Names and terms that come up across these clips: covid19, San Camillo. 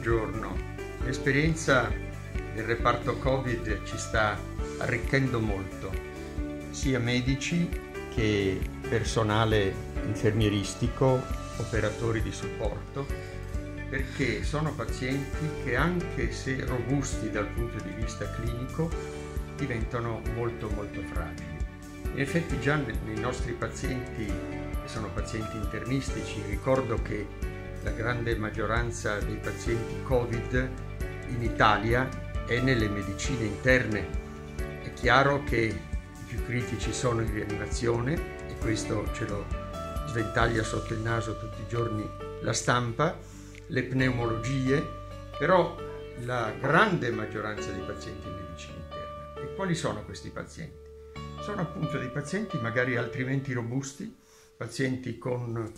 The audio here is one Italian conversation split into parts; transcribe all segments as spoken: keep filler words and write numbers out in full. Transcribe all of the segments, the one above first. giorno. L'esperienza del reparto Covid ci sta arricchendo molto, sia medici che personale infermieristico, operatori di supporto, perché sono pazienti che, anche se robusti dal punto di vista clinico, diventano molto molto fragili. In effetti già nei nostri pazienti, che sono pazienti internistici, ricordo che la grande maggioranza dei pazienti Covid in Italia è nelle medicine interne. È chiaro che i più critici sono in rianimazione, e questo ce lo sventaglia sotto il naso tutti i giorni la stampa, le pneumologie, però la grande maggioranza dei pazienti in medicina interna. E quali sono questi pazienti? Sono appunto dei pazienti magari altrimenti robusti, pazienti con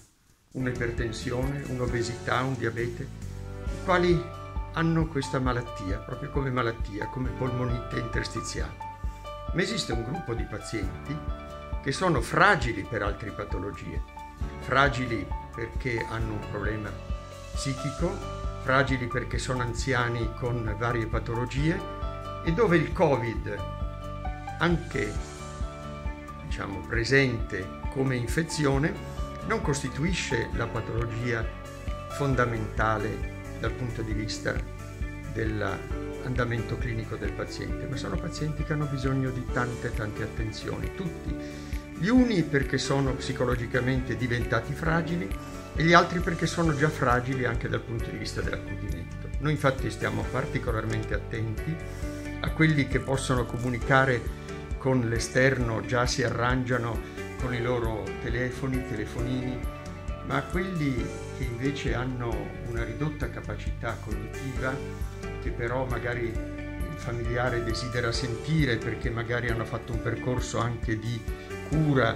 un'ipertensione, un'obesità, un diabete, i quali hanno questa malattia, proprio come malattia, come polmonite interstiziale. Ma esiste un gruppo di pazienti che sono fragili per altre patologie, fragili perché hanno un problema psichico, fragili perché sono anziani con varie patologie, e dove il Covid, anche diciamo presente come infezione, non costituisce la patologia fondamentale dal punto di vista dell'andamento clinico del paziente, ma sono pazienti che hanno bisogno di tante tante attenzioni, tutti, gli uni perché sono psicologicamente diventati fragili e gli altri perché sono già fragili anche dal punto di vista dell'accudimento. Noi infatti stiamo particolarmente attenti a quelli che possono comunicare con l'esterno, già si arrangiano con i loro telefoni, telefonini, ma quelli che invece hanno una ridotta capacità cognitiva, che però magari il familiare desidera sentire perché magari hanno fatto un percorso anche di cura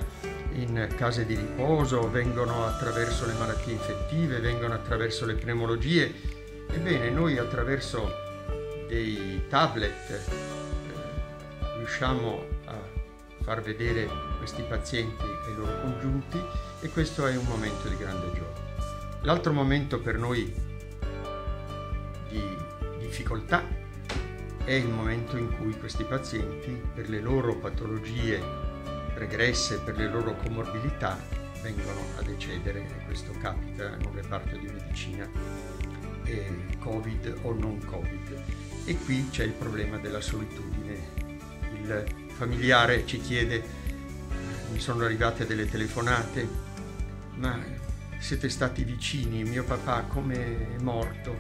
in case di riposo, vengono attraverso le malattie infettive, vengono attraverso le pneumologie. Ebbene, noi attraverso dei tablet eh, riusciamo far vedere questi pazienti e i loro congiunti, e questo è un momento di grande gioia. L'altro momento per noi di difficoltà è il momento in cui questi pazienti, per le loro patologie pregresse, per le loro comorbidità, vengono ad eccedere, e questo capita in un reparto di medicina eh, Covid o non Covid. E qui c'è il problema della solitudine. Il familiare ci chiede: mi sono arrivate delle telefonate, ma siete stati vicini, mio papà come è morto,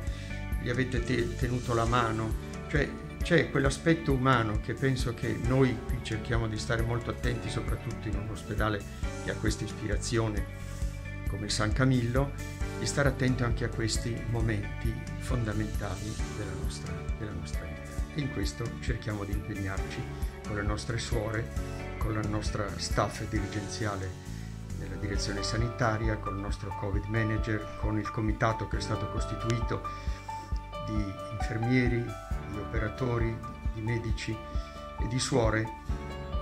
gli avete te tenuto la mano? Cioè c'è quell'aspetto umano che penso che noi qui cerchiamo di stare molto attenti, soprattutto in un ospedale che ha questa ispirazione come San Camillo, di stare attento anche a questi momenti fondamentali della nostra, della nostra vita. E in questo cerchiamo di impegnarci con le nostre suore, con la nostra staff dirigenziale della direzione sanitaria, con il nostro Covid manager, con il comitato che è stato costituito di infermieri, di operatori, di medici e di suore,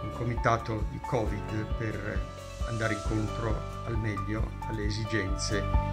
un comitato di Covid per andare incontro al meglio alle esigenze